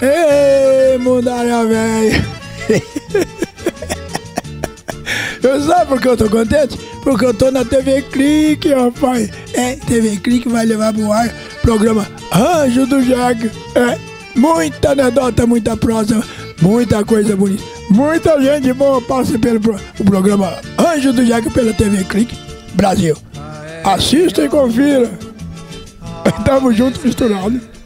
Ei, mundaréu velho! Eu sabe por que eu tô contente? Porque eu tô na TV Clic, rapaz! É, TV Clic vai levar pro ar programa Rancho do Jeca! É, muita anedota, muita prosa, muita coisa bonita! Muita gente boa passa pelo programa Rancho do Jeca pela TV Clic Brasil! Assista e confira! Tamo junto, misturado!